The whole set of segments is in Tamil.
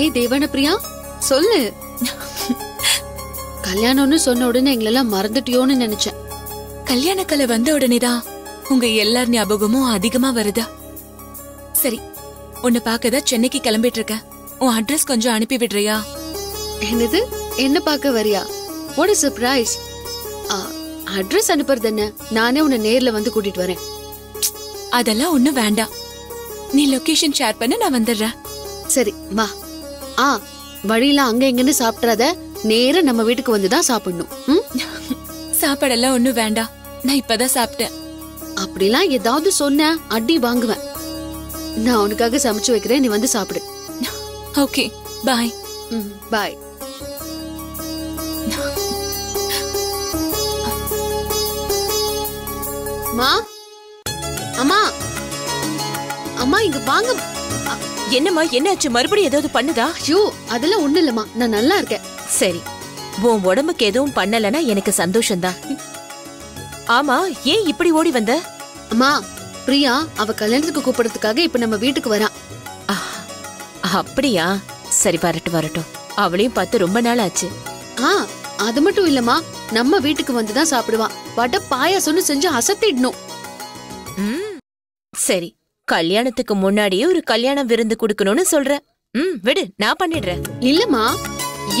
ஏ தேவன பிரியா சொல்லு. கல்யாணம்னு சொன்ன உடனே எங்களெல்லாம் மறந்துட்டியோன்னு நினைச்சேன். கல்யாண கலை வந்த உடனேதான் உங்க எல்லார் ஞாபகமும் அதிகமா வருதா? சரி, உன்னை பார்க்கதா சென்னைக்கு கிளம்பிட்டு இருக்கேன். உன் அட்ரஸ் கொஞ்சம் அனுப்பி விடுறியா? என்னது, என்ன பார்க்க வரியா? What is surprise. அட்ரஸ் அனுப்புறது என்ன, நானே உன்னை நேர்ல வந்து கூட்டிட்டு வரேன். அதெல்லாம் ஒன்னும் வேண்டாம், நீ லொகேஷன் ஷேர் பண்ண நான் வந்துடுறேன். சரி வா. வழியில அங்க எங்கன்னு சாப்பிட்றத, நேரா நம்ம வீட்டுக்கு வந்துதான் சாப்பிடணும். சாப்பாடெல்லாம் ஒன்னும் வேண்டாம், நான் இப்பதான் சாப்பிட்டேன். அப்படிலாம் ஏதாவது சொன்ன அடி வாங்குவேன். நான் உனக்காக சமைச்சு வைக்கிறேன், நீ வந்து சாப்பிடு. Okay bye. பாய். மா, அம்மா, அம்மா இங்க வாங்க. என்னம்மா, என்னாச்சு? மறுபடியும் ஏதாவது பண்ணுதா? ஐயோ அதெல்லாம் ஒண்ணு இல்லம்மா, நான் நல்லா இருக்கேன். சரி, உன் உடம்புக்கு எதுவும் பண்ணலன்னா எனக்கு சந்தோஷம்தான். ஆமா, ஏன் இப்படி ஓடி வந்த? அம்மா, பிரியா அவ கல்யாணத்துக்கு கூப்பிடுறதுக்காக இப்ப நம்ம வீட்டுக்கு வரா. அப்படியா, சரி வரட்டும் வரட்டும். அவளையும் பார்த்து ரொம்ப நாள் ஆச்சு. அது மட்டும் இல்லம்மா, நம்ம வீட்டுக்கு வந்துதான் சாப்பிடுவா. வட பாயாசம்னு செஞ்சு அசத்திடணும். சரி, கல்யாணத்துக்கு முன்னாடியே ஒரு கல்யாணம் விருந்து குடுக்கணும்னு சொல்ற. விடு, நான் பண்ணிடுறேன். இல்லம்மா,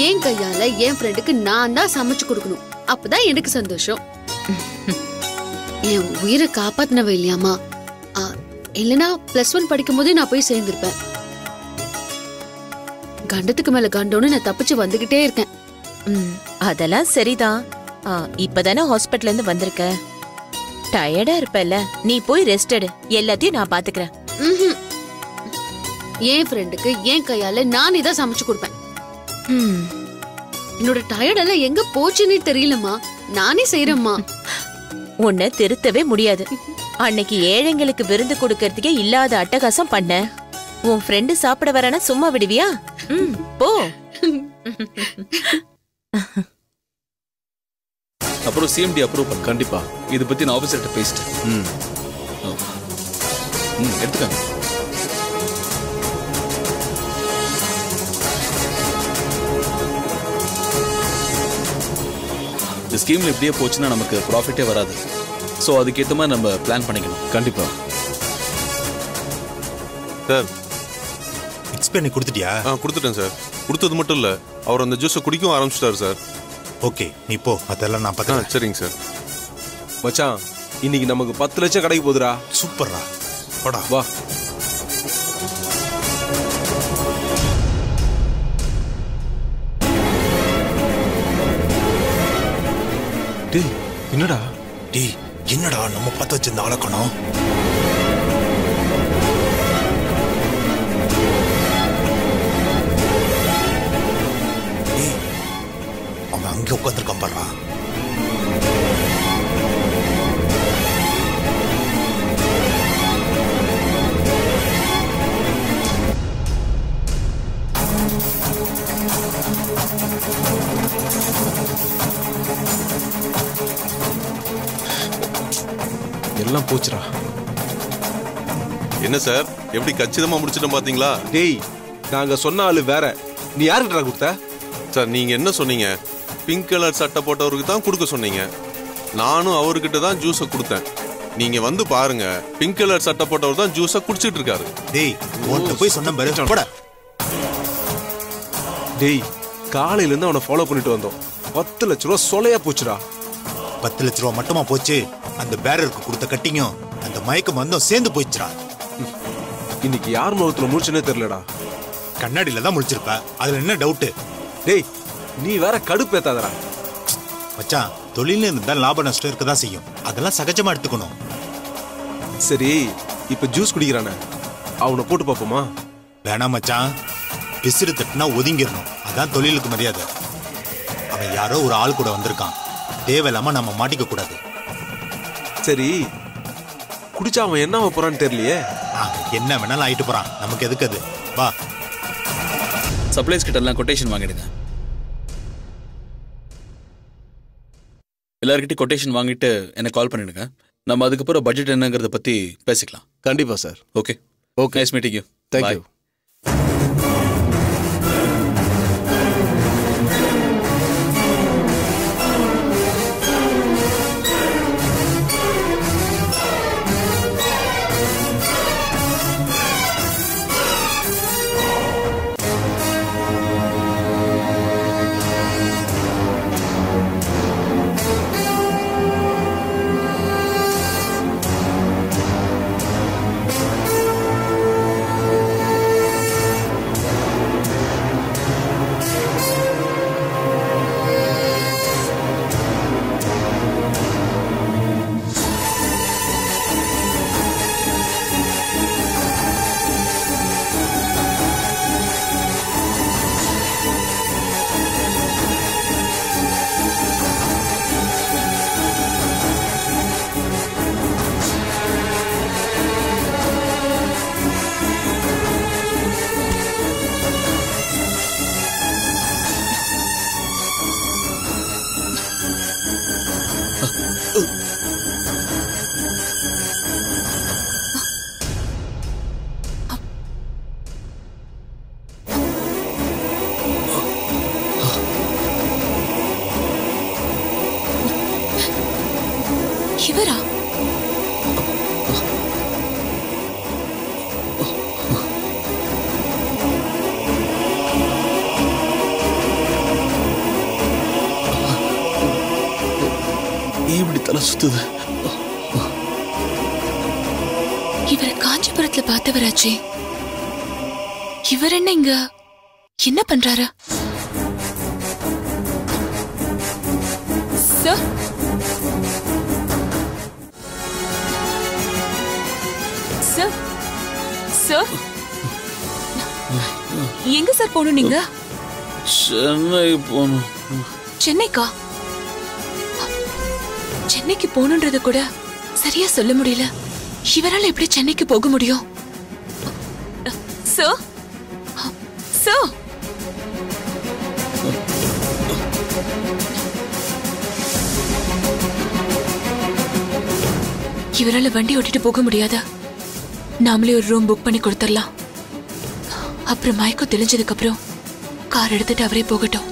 என் கையால என் ஃப்ரெண்டுக்கு நான் தான் சமைச்சு கொடுக்கணும், அப்பதான் எனக்கு சந்தோஷம். என் உயிரை காப்பாத்தினவ இல்லையாமா, இல்லனா பிளஸ் ஒன் படிக்கும் போதே நான் போய் சேர்ந்திருப்பேன். கண்டத்துக்கு மேல கண்டோன்னு நான் தப்பிச்சு வந்துகிட்டே இருக்கேன். அதெல்லாம் சரிதான். இப்பதானே ஹாஸ்பிட்டல் இருந்து வந்திருக்க, டயர்டா இருப்பல, நீ போய் ரெஸ்ட் எடு. எல்லாத்தையும் நான் பாத்துக்கிறேன். என் ஃப்ரெண்டுக்கு என் கையால நான் இதான் சமைச்சு கொடுப்பேன். என்னோட டயர்டெல்லாம் எங்க போச்சுன்னு தெரியலமா, நானே செய்யறேம்மா. உன்னை திருத்தவே முடியாது. அன்னைக்கு ஏழைங்களுக்கு விருந்து கொடுக்கறதுக்கே இல்லாத அட்டகாசம் பண்ண. உன் ஃப்ரெண்டு சாப்பிட வரனா சும்மா விடுவியா? போ. அப்புறம் சிஎம்டி அப்ரூவ் பண்ண. கண்டிப்பா இத பத்தி நான் ஆபீசர்ட்ட பேசிட்டேன். எடுத்துக்கங்க. இந்த ஸ்கீம்ல இப்படியே போச்சுன்னா நமக்கு ப்ராஃபிட்டே வராது. ஸோ அதுக்கேற்ற மாதிரி நம்ம பிளான் பண்ணிக்கணும். கண்டிப்பாக சார். மிக்ஸ் பண்ணி கொடுத்துட்டியா? கொடுத்துட்டேன் சார். கொடுத்தது மட்டும் இல்லை, அவர் அந்த ஜூஸை குடிக்கும் ஆரம்பிச்சிட்டார் சார். ஓகே, நீ போ, அதெல்லாம் நான் பார்த்தேன். சரிங்க சார். மச்சான், இன்னைக்கு நமக்கு 10 லட்சம் கிடைக்க போகுதுரா. சூப்பர்ரா, போடா வா. என்னடா டீ, என்னடா நம்ம பார்த்து வச்சிருந்த ஆளக்கணும். அவன் அங்கே உட்காந்துருக்கான் பாடுறான். எல்லாம் போச்சுடா. என்ன சார், எப்படி கச்சிதமா முடிச்சிட்டோம் பாத்தீங்களா? டேய், நாங்க சொன்ன ஆளு வேற, நீ யாருக்குடா கொடுத்த? சார் நீங்க என்ன சொன்னீங்க, பிங்க் கலர் சட்டை போட்டவருக்கு தான் கொடுக்க சொன்னீங்க. நானும் அவர்கிட்ட தான் ஜூஸை கொடுத்தேன். நீங்க வந்து பாருங்க, பிங்க் கலர் சட்டை போட்டவர் தான் ஜூஸை குடிச்சிட்டு இருக்காரு. டேய், ஓட்ட போய் சொன்ன பரேன் போடா. டேய், காலையில இருந்து அவனை ஃபாலோ பண்ணிட்டு வந்தோம். 10 லட்ச ரூபா சொலையா போச்சுடா. 10 லட்ச ரூபா மட்டுமா போச்சு? அந்த பேரருக்கு கொடுத்த கட்டிங்கும் அந்த மயக்கம் வந்தும் சேர்ந்து போயிடுச்சுடா. இன்னைக்கு யார் முகத்துல முடிச்சுன்னே தெரியலடா. கண்ணாடியில தான் முடிச்சிருப்ப, அதுல என்ன டவுட்டு? டேய், நீ வேற கடுப்பேத்தாதடா. மச்சான், தொழில்னு இருந்தா லாப நஷ்டம் இருக்கதான் செய்யும், அதெல்லாம் சகஜமா எடுத்துக்கணும். சரி, இப்ப ஜூஸ் குடிக்கிறானே அவனை போட்டு பார்ப்போமா? வேணாம் மச்சான், விசிறு தட்டுனா ஒதுங்கிடணும், அதான் தொழிலுக்கு மரியாதை. அவன் யாரோ ஒரு ஆள் கூட வந்திருக்கான், தேவையில்லாம நம்ம மாட்டிக்க கூடாது. சரி, குடிச்சா அவன் என்ன போறான்னு தெரியலையே. என்ன வேணாலும் ஆயிட்டு போறான், நமக்கு எதுக்கு அது? வா, சப்ளைஸ் கிட்ட எல்லாம் கொட்டேஷன் வாங்கிடுங்க. எல்லார்கிட்டையும் கொட்டேஷன் வாங்கிட்டு எனக்கு கால் பண்ணிடுங்க. நம்ம அதுக்கப்புறம் பட்ஜெட் என்னங்கிறத பத்தி பேசிக்கலாம். கண்டிப்பா sir. Okay okay. Nice meeting you. Thank you. ಇವರಾ? ಏಬಿಡಿ ತಲೆ ಸುತ್ತಿದೆ. ಇವರ ಕಾಂಚಿಪುರத்துல பார்த்தவராச்சே. இவர் என்னங்க என்ன பண்றாரு? சார் சார் சார் எங்க சார் போணும் நீங்க? சென்னை போணும். சென்னைக்கா? சென்னைக்கு போணும்ன்றது கூட சரியா சொல்ல முடியல. இவரால எப்படி சென்னைக்கு போக முடியும்? சார் சார் இவரால வண்டி ஓட்டிட்டு போக முடியாதா? நாமளே ஒரு ரூம் புக் பண்ணி கொடுத்துடலாம். அப்புறம் மயக்கம் தெளிஞ்சதுக்கு அப்புறம் கார் எடுத்துட்டு அவரே போகட்டும்.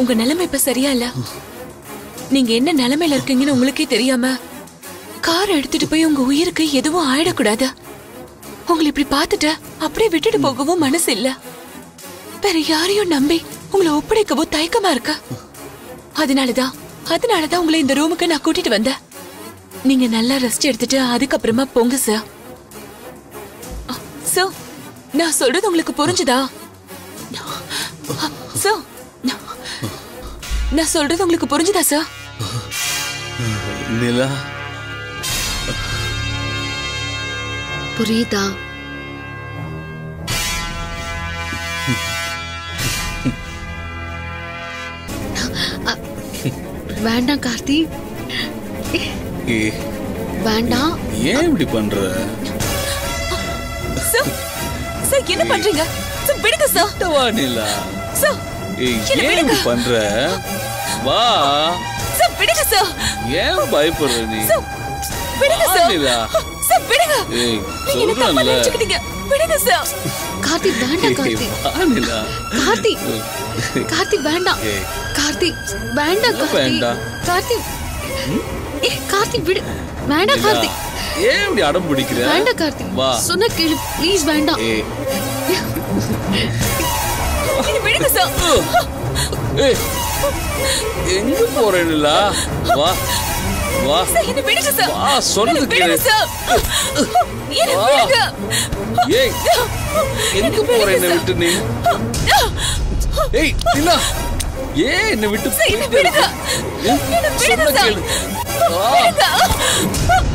உங்க நிலைமை இப்ப சரியா இல்ல. நீங்க என்ன நிலைமையில இருக்கீங்கன்னு உங்களுக்கே தெரியாம கார் எடுத்துட்டு போய் உங்க உயிருக்கு எதுவும் ஆயிடக்கூடாது. உங்களை இப்படி பார்த்துட்டு அப்படியே விட்டுட்டு போகவும் மனசு இல்ல. வேற யாரையும் நம்பி உங்களை ஒப்படைக்கவோ தயக்கமா இருக்கா? அதனாலதான் உங்களை இந்த ரூமுக்கு நான் கூட்டிட்டு வந்தேன். நீங்க நல்லா ரெஸ்ட் எடுத்துட்டு அதுக்கப்புறமா போங்க சார். சார் நான் சொல்றது உங்களுக்கு புரிஞ்சுதா? சார் நான் சொல்றது உங்களுக்கு புரிஞ்சுதா சார்? நிலா புரியுதா? வேண்டாம் கார்த்தி, வேண்டாம். ஏன் இப்படி பண்ற? சார் சார் என்ன பண்றீங்க? சார் விடுங்க சார். வா நிலா. சார் என்ன விடுங்க பண்ற? வா சார் விடுங்க சார். ஏன் பயப்படுற நீ? சார் விடுங்க சார். நிலா சார் விடுங்க. ஏய் சொல்றேன் இல்ல. விடுங்க சார். கார்த்தி வேண்டாம். கார்த்தி வா நிலா. கார்த்தி கார்த்தி வேண்டாம். கார்த்தி வேண்டாம். கார்த்தி கார்த்தி விடு. வேண்டாம் கார்த்தி. ஏன் இப்படி அடம் பிடிக்கிற? வேண்டாம் கார்த்தி வா. சொன்னா கேளு ப்ளீஸ். வேண்டாம். என்ன விடுங்க சார். ஏய் எங்க போறேன்ல? வா வா. என்ன விடுங்க சார். வா சொல்லுங்க. விடுங்க சார். என்ன விடுங்க. ஏய் எங்க போறேன்னு விட்டு நீ? ஏய் நிலா ஏன் என்ன விட்டு போயிட்டே இருக்க? என்ன விடுங்க சார். வா.